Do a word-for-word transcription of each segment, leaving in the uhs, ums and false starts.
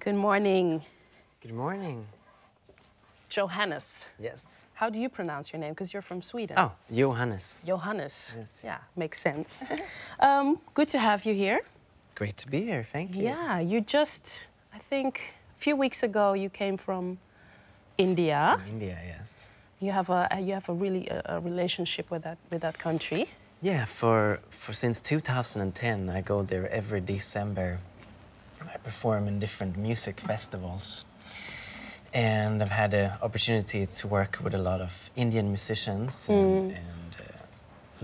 Good morning. Good morning. Johannes. Yes. How do you pronounce your name? Because you're from Sweden. Oh, Johannes. Johannes. Yes. Yeah, makes sense. um, good to have you here. Great to be here, thank you. Yeah, you just, I think, a few weeks ago you came from India. From India, yes. You have a you have a really a, a relationship with that with that country. Yeah, for for since two thousand ten, I go there every December. I perform in different music festivals. And I've had an opportunity to work with a lot of Indian musicians and, mm. and uh,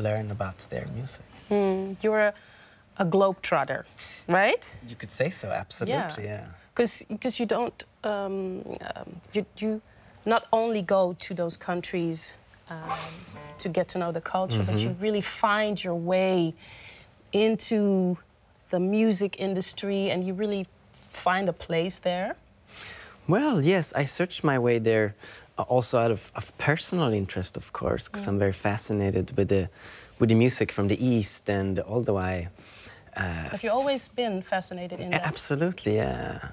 learn about their music. Mm. You're a, a globetrotter, right? You could say so, absolutely, yeah. Because yeah. you don't, um, um, you, you not only go to those countries um, to get to know the culture, mm-hmm. but you really find your way into the music industry and you really find a place there. Well, yes, I searched my way there also out of, of personal interest, of course, because yeah. I'm very fascinated with the, with the music from the East, and although I... Uh, Have you always been fascinated in that? Absolutely, yeah.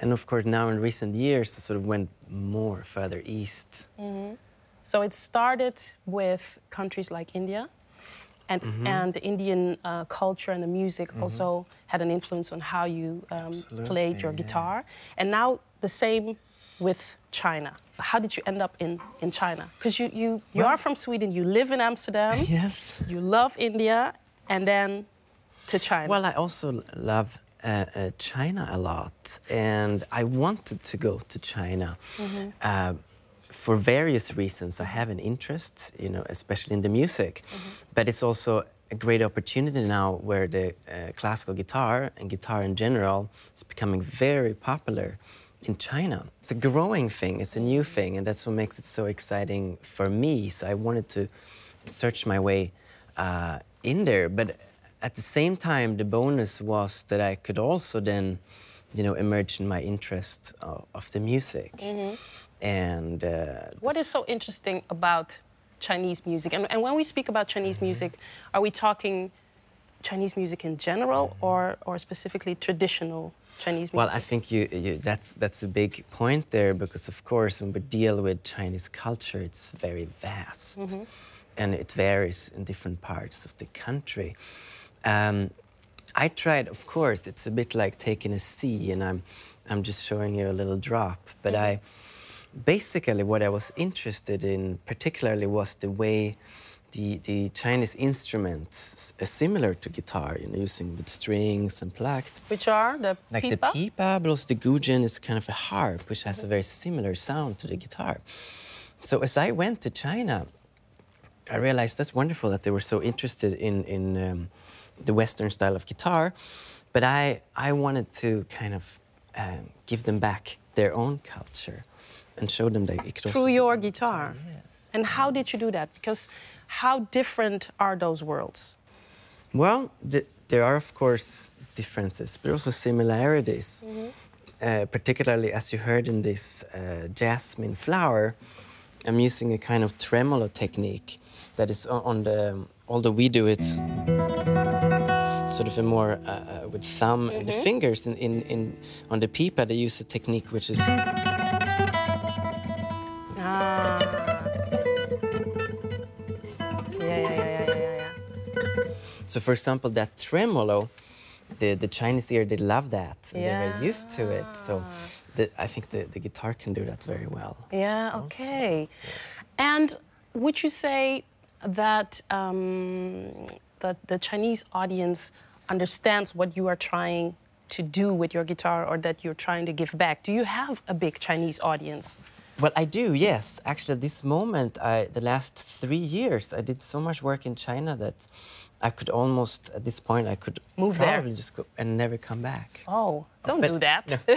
And of course, now in recent years, I sort of went more further east. Mm-hmm. So it started with countries like India, and, mm-hmm. and the Indian uh, culture and the music mm-hmm. also had an influence on how you um, played your guitar. Yes. And now the same with China. How did you end up in, in China? Because you, you, you well, are from Sweden, you live in Amsterdam, yes. you love India, and then to China. Well, I also love uh, uh, China a lot, and I wanted to go to China. Mm-hmm. uh, For various reasons, I have an interest, you know, especially in the music. Mm-hmm. But it's also a great opportunity now where the uh, classical guitar and guitar in general is becoming very popular in China. It's a growing thing, it's a new thing, and that's what makes it so exciting for me. So I wanted to search my way uh, in there. But at the same time, the bonus was that I could also then, you know, emerge in my interest of, of the music. Mm-hmm. And uh, what is so interesting about Chinese music? And, and when we speak about Chinese mm-hmm. music, are we talking Chinese music in general mm-hmm. or, or specifically traditional Chinese music? Well, I think you, you, that's, that's a big point there, because of course when we deal with Chinese culture, it's very vast mm-hmm. and it varies in different parts of the country. Um, I tried, of course, it's a bit like taking a sea, and I'm, I'm just showing you a little drop, but mm-hmm. I... Basically, what I was interested in particularly was the way the, the Chinese instruments are similar to guitar, you know, using with strings and plucked. Which are the pipa? Like the pipa, but also the guzheng is kind of a harp, which has a very similar sound to the guitar. So as I went to China, I realized that's wonderful that they were so interested in, in um, the Western style of guitar, but I, I wanted to kind of um, give them back their own culture. And show them that it could also... Through your guitar? Yes. And how did you do that? Because how different are those worlds? Well, the, there are, of course, differences, but also similarities. Mm-hmm. uh, particularly, as you heard in this uh, Jasmine Flower, I'm using a kind of tremolo technique that is on the... Although we do it sort of a more uh, with thumb mm-hmm. and the fingers, in, in, in, on the pipa, they use a technique which is... Ah. Yeah, yeah, yeah, yeah, yeah, yeah. So, for example, that tremolo, the, the Chinese ear, they love that. Yeah. They're very used to it. So, the, I think the, the guitar can do that very well. Yeah, okay. Yeah. And would you say that, um, that the Chinese audience understands what you are trying to do with your guitar, or that you're trying to give back? Do you have a big Chinese audience? Well, I do, yes. Actually, at this moment, I, the last three years, I did so much work in China that I could almost, at this point, I could move probably there. just go and never come back. Oh, don't oh, but, do that. No.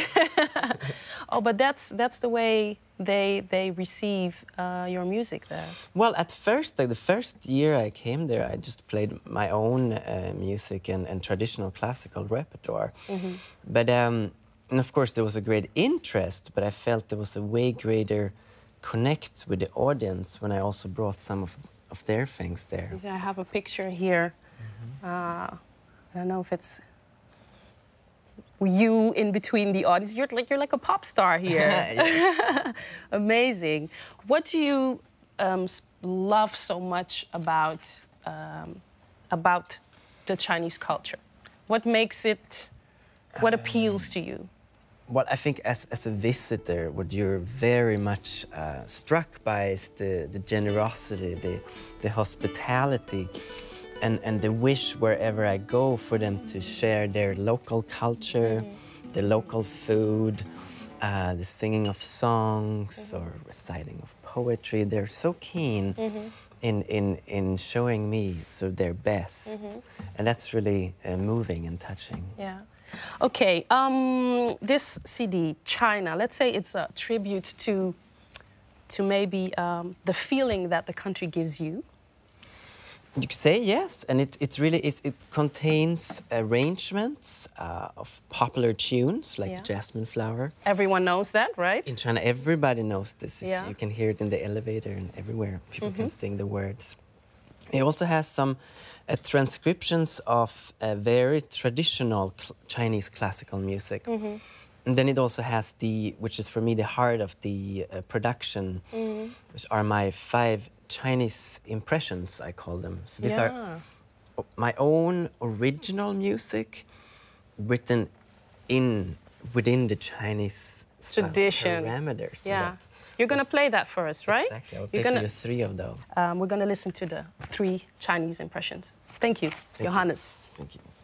Oh, but that's that's the way they they receive uh, your music there. Well, at first, like the first year I came there, I just played my own uh, music and, and traditional classical repertoire. Mm-hmm. But. Um, And of course, there was a great interest, but I felt there was a way greater connect with the audience when I also brought some of, of their things there. I have a picture here. Mm-hmm. uh, I don't know if it's you in between the audience. You're like you're like a pop star here. Amazing. What do you um, love so much about um, about the Chinese culture? What makes it? What um, appeals to you? Well, I think as, as a visitor, what you're very much uh, struck by is the, the generosity, the, the hospitality, and, and the wish wherever I go for them to share their local culture, mm-hmm. the local food, uh, the singing of songs mm-hmm. or reciting of poetry. They're so keen mm-hmm. in, in, in showing me so their best. Mm-hmm. And that's really uh, moving and touching. Yeah. Okay, um, this C D, China, let's say it's a tribute to, to maybe um, the feeling that the country gives you. You could say yes, and it, it really is, it contains arrangements uh, of popular tunes, like yeah. Jasmine Flower. Everyone knows that, right? In China, everybody knows this. If yeah. you can hear it in the elevator and everywhere. People mm-hmm. can sing the words. It also has some uh, transcriptions of uh, very traditional cl Chinese classical music. Mm-hmm. And then it also has the, which is for me the heart of the uh, production, mm-hmm. which are my five Chinese impressions, I call them. So these yeah. are my own original music written in within the Chinese tradition parameters. So yeah, you're gonna play that for us, right? Exactly. I'll play for you three of those. Um, we're gonna listen to the three Chinese impressions. Thank you, Johannes. Thank you.